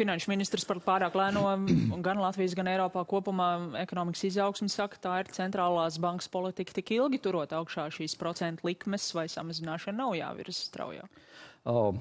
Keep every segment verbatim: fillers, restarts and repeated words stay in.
finanšu ministrs par pārāk lēno gan Latvijas, gan Eiropā kopumā ekonomikas izaugsmi saka, tā ir centrālās bankas politika tik ilgi turot augšā šīs procentu likmes vai samazināšana nav jāvirs straujā. Oh,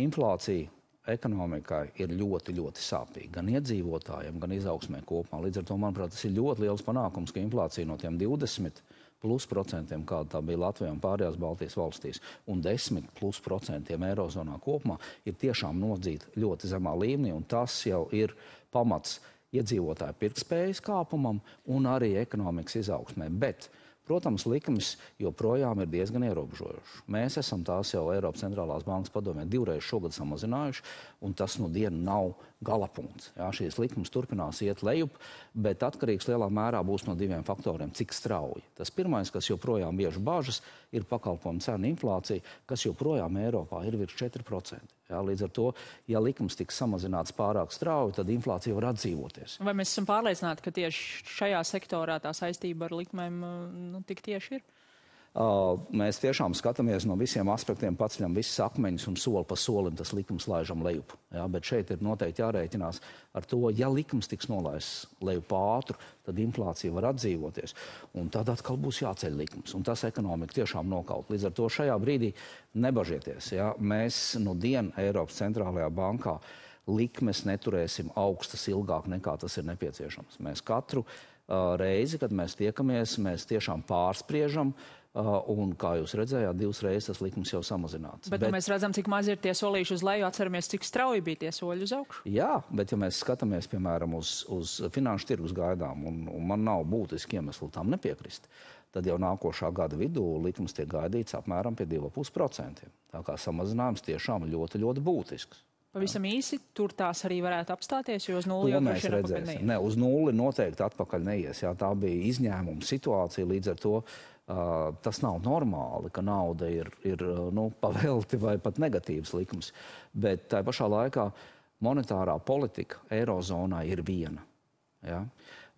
inflācija ekonomikā ir ļoti, ļoti sāpīgi gan iedzīvotājiem, gan izaugsmē kopumā. Līdz ar to, manuprāt, tas ir ļoti liels panākums, ka inflācija no tiem divdesmit plus procentiem, kāda tā bija Latvijā un pārējās Baltijas valstīs, un desmit plus procentiem eirozonā kopumā ir tiešām nodzīta ļoti zemā līmenī, un tas jau ir pamats iedzīvotāju pirktspējas kāpumam un arī ekonomikas izaugsmē. Bet, protams, likmes joprojām ir diezgan ierobežojušas. Mēs esam tās jau Eiropas Centrālās bankas padomē divreiz šogad samazinājuši, un tas nu dienu nav galapunkts. Jā, šīs likmes turpinās iet lejup, bet atkarīgs lielā mērā būs no diviem faktoriem, cik strauji. Tas pirmais, kas joprojām bieži bažas, ir pakalpojumu cenu inflācija, kas joprojām Eiropā ir virs četri procenti. Jā, līdz ar to, ja likums tiks samazināts pārāk strauji, tad inflācija var atdzīvoties. Vai mēs esam pārliecināti, ka tieši šajā sektorā tā saistība ar likmēm nu, tik tieši ir? Uh, mēs tiešām skatāmies no visiem aspektiem, paceļam visas akmeņus un soli pa solim tas likums laižam lejup. Jā, bet šeit ir noteikti jārēķinās ar to, ja likums tiks nolaists lejup ātru, tad inflācija var atdzīvoties. Un tad atkal būs jāceļ likums. Un tas ekonomika tiešām nokaut. Līdz ar to šajā brīdī nebažieties. Jā. Mēs nu dien Eiropas Centrālajā bankā likmes neturēsim augstas ilgāk nekā tas ir nepieciešams. Mēs katru uh, reizi, kad mēs tiekamies, mēs tiešām pārspriežam. Uh, un, kā jūs redzējāt, divas reizes tas likums jau samazināts. Bet, bet... mēs redzam, cik maz ir tie solīši uz leju, atceramies, cik strauji bija tie soļi uz augšu. Jā, bet ja mēs skatāmies, piemēram, uz, uz finanšu tirgus gaidām, un, un man nav būtiski iemesli tam nepiekrist, tad jau nākošā gada vidū likums tiek gaidīts apmēram pie divi komats pieci procenti. Tā kā samazinājums tiešām ļoti, ļoti būtisks. Pavisam īsi, tur tās arī varētu apstāties, jo uz nulli jau mēs redzēsim. Ne, uz nulli noteikti atpakaļ neies. Jā, tā bija izņēmuma situācija, līdz ar to uh, tas nav normāli, ka nauda ir, ir nu, pavelti vai pat negatīvs likums. Bet tā pašā laikā monetārā politika eirozonā ir viena. Ja?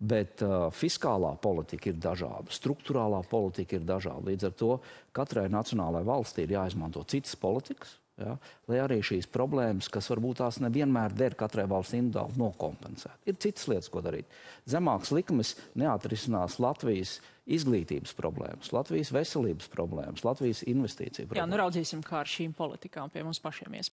Bet uh, fiskālā politika ir dažāda, struktūrālā politika ir dažāda. Līdz ar to katrai nacionālajai valstī ir jāizmanto citas politikas, ja? Lai arī šīs problēmas, kas varbūt tās nevienmēr der katrai valsts individuāli, nokompensēt. Ir citas lietas, ko darīt. Zemāks likmes neatrisinās Latvijas izglītības problēmas, Latvijas veselības problēmas, Latvijas investīcija problēmas. Jā, nu raudzīsim, kā ar šīm politikām pie mums pašiem iespējas.